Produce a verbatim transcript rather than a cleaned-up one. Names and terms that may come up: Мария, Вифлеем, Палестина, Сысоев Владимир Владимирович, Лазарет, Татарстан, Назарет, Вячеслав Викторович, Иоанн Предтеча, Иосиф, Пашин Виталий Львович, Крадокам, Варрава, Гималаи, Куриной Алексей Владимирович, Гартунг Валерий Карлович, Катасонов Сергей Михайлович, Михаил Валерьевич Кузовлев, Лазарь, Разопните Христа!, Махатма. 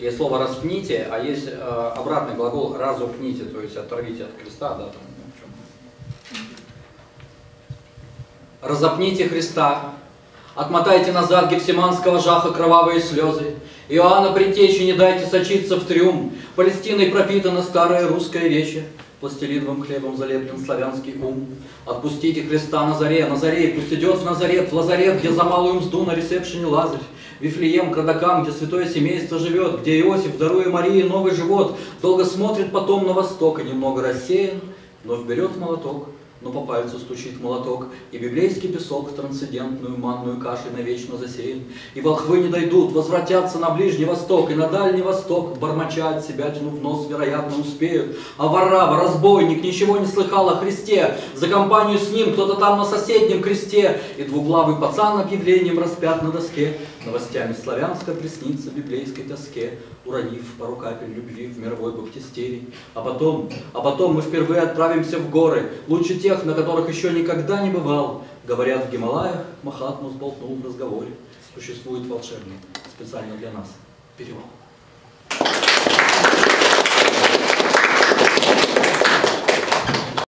Есть слово «распните», а есть э, обратный глагол «разупните», то есть «оторвите от креста». Да, там, «Разопните Христа, отмотайте назад гефсиманского жаха кровавые слезы, Иоанна Предтечи не дайте сочиться в триумф, Палестиной пропитана старая русская вече, пластилиновым хлебом залеплен славянский ум. Отпустите Христа Назарея, Назарей, пусть идет в Назарет, в Лазарет, где за малую мзду на ресепшене Лазарь, Вифлеем, Крадокам, где святое семейство живет, где Иосиф, даруя Марии новый живот, долго смотрит потом на восток и немного рассеян, вновь берет молоток, но по пальцу стучит молоток, и библейский песок в трансцендентную манную кашей навечно засеян. И волхвы не дойдут, возвратятся на Ближний Восток и на Дальний Восток, бормоча от себя, тянув нос, вероятно, успеют. А Варрава, разбойник, ничего не слыхал о Христе, за компанию с ним кто-то там на соседнем кресте, и двуглавый пацан объявлением распят на доске, новостями славянска приснится библейской тоске, уронив пару капель любви в мировой баптистерии. А потом, а потом мы впервые отправимся в горы, лучше те, на которых еще никогда не бывал. Говорят, в Гималаях Махатму сболтнул в разговоре. Существует волшебный, специально для нас, перевал.